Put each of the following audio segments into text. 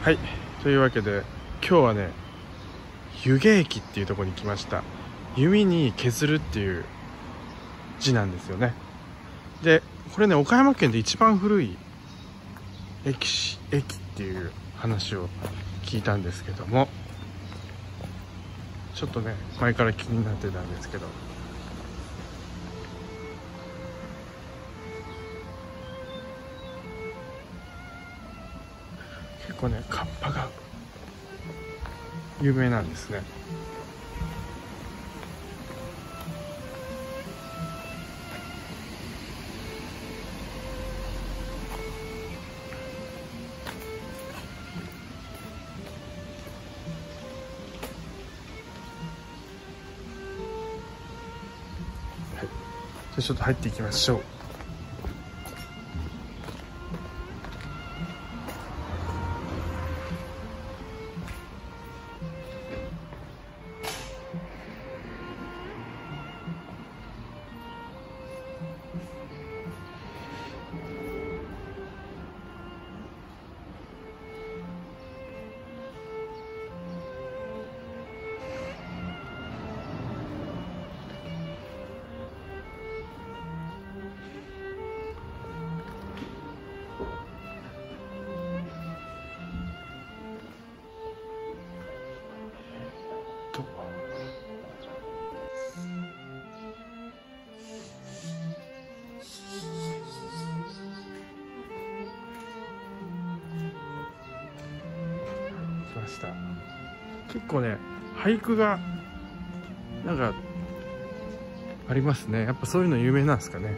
はい、というわけで今日はね、弓削駅っていうところに来ました。弓に削るっていう字なんですよね。でこれね、岡山県で一番古い駅っていう話を聞いたんですけども、ちょっとね前から気になってたんですけど、結構ね、カッパが有名なんですね。はい、じゃあちょっと入っていきましょう。結構ね、俳句がなんかありますね。やっぱそういうの有名なんですかね。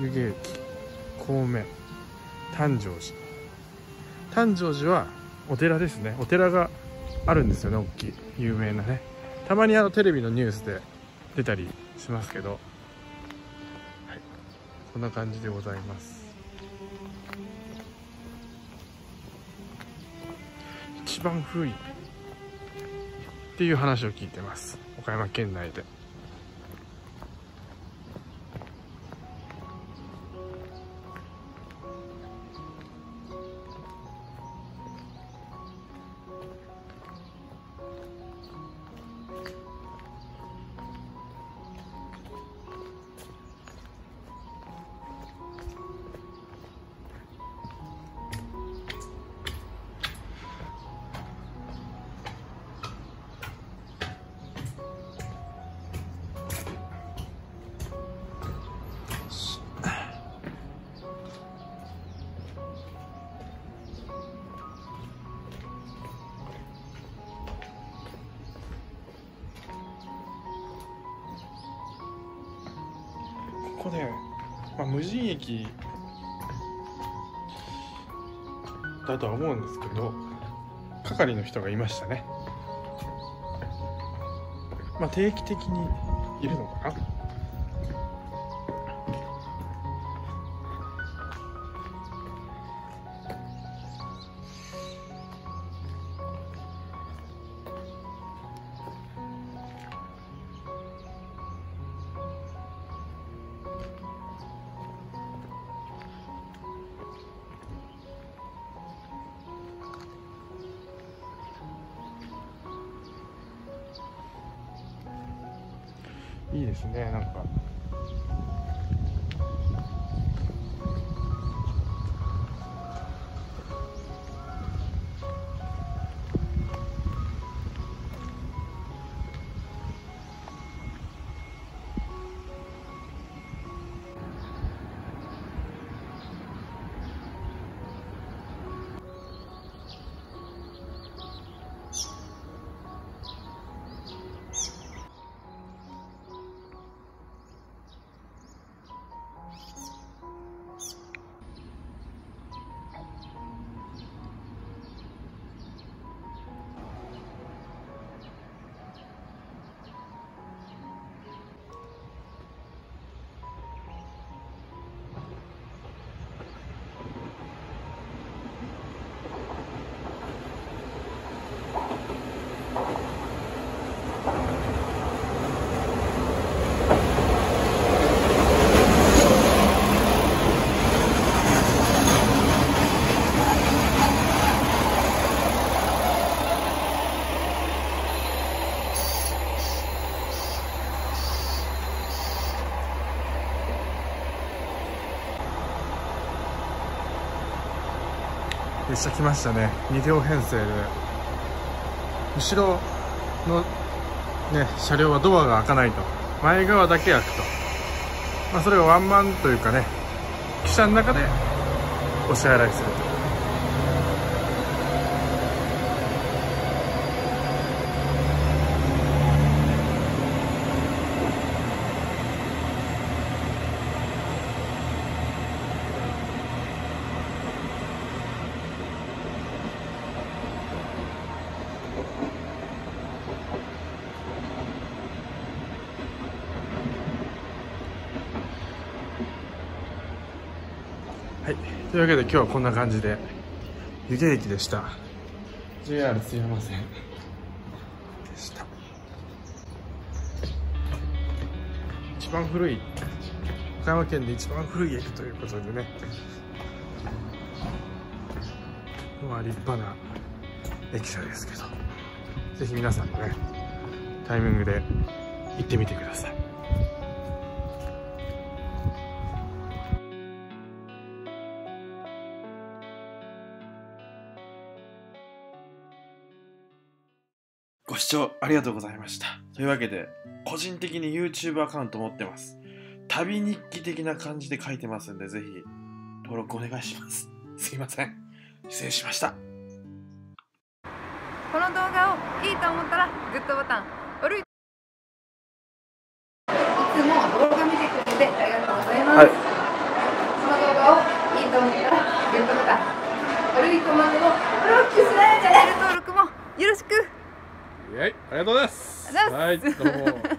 弓削駅後面、誕生寺。誕生寺はお寺ですね。お寺があるんですよね、大きい有名なね。たまにテレビのニュースで出たりしますけど、はい、こんな感じでございます。一番古いっていう話を聞いてます、岡山県内で。ここね、無人駅だとは思うんですけど、係の人がいましたね。まあ定期的にいるのかな。いいですね、なんか列車来ましたね。2両編成で、後ろの、ね、車両はドアが開かないと、前側だけ開くと、まあ、それをワンマンというかね、汽車の中でお支払いすると。はい、というわけで今日はこんな感じで湯気駅でした。 JR 津山線でした。一番古い、岡山県で一番古い駅ということでね、まあ立派な駅舎ですけど、ぜひ皆さんもねタイミングで行ってみてください。ご視聴ありがとうございました。というわけで、個人的に YouTube アカウント持ってます。旅日記的な感じで書いてますんで、ぜひ登録お願いします。すいません。失礼しました。この動画をいいと思ったら、グッドボタン、いつも動画見てくれてありがとうございます。はい、この動画をいいと思ったら、グッドボタン、悪いコマンドのブロックスライドチャンネル登録もよろしく。ありがとうございます。はい、どうも。